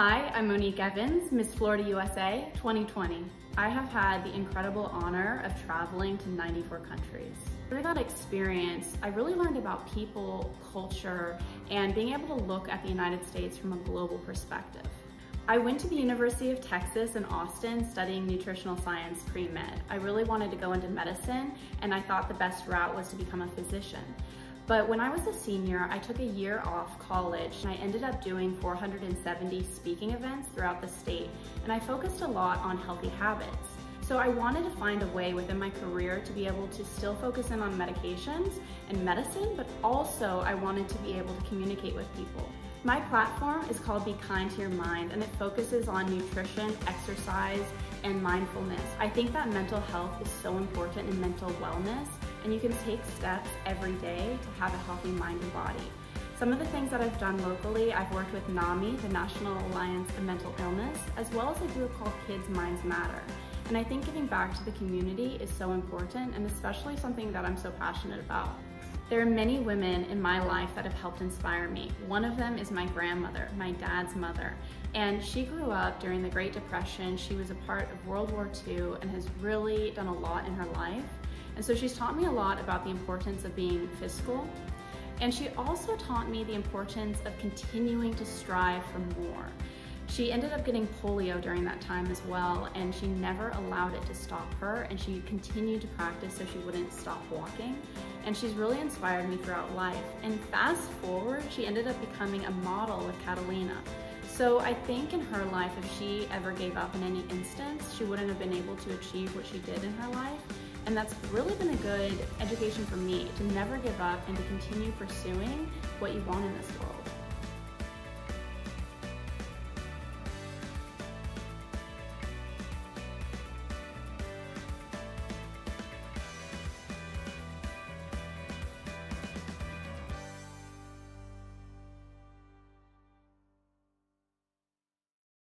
Hi, I'm Monique Evans, Miss Florida USA 2020. I have had the incredible honor of traveling to 94 countries. Through that experience, I really learned about people, culture, and being able to look at the United States from a global perspective. I went to the University of Texas in Austin studying nutritional science pre-med. I really wanted to go into medicine, and I thought the best route was to become a physician. But when I was a senior, I took a year off college and I ended up doing 470 speaking events throughout the state, and I focused a lot on healthy habits. So I wanted to find a way within my career to be able to still focus in on medications and medicine, but also I wanted to be able to communicate with people. My platform is called Be Kind to Your Mind, and it focuses on nutrition, exercise, and mindfulness. I think that mental health is so important in mental wellness, and you can take steps every day to have a healthy mind and body. Some of the things that I've done locally, I've worked with NAMI, the National Alliance of Mental Illness, as well as a group called Kids Minds Matter. And I think giving back to the community is so important, and especially something that I'm so passionate about. There are many women in my life that have helped inspire me. One of them is my grandmother, my dad's mother. And she grew up during the Great Depression. She was a part of World War II and has really done a lot in her life. And so she's taught me a lot about the importance of being fiscal. And she also taught me the importance of continuing to strive for more. She ended up getting polio during that time as well, and she never allowed it to stop her, and she continued to practice so she wouldn't stop walking. And she's really inspired me throughout life. And fast forward, she ended up becoming a model with Catalina. So I think in her life, if she ever gave up in any instance, she wouldn't have been able to achieve what she did in her life. And that's really been a good education for me, to never give up and to continue pursuing what you want in this world.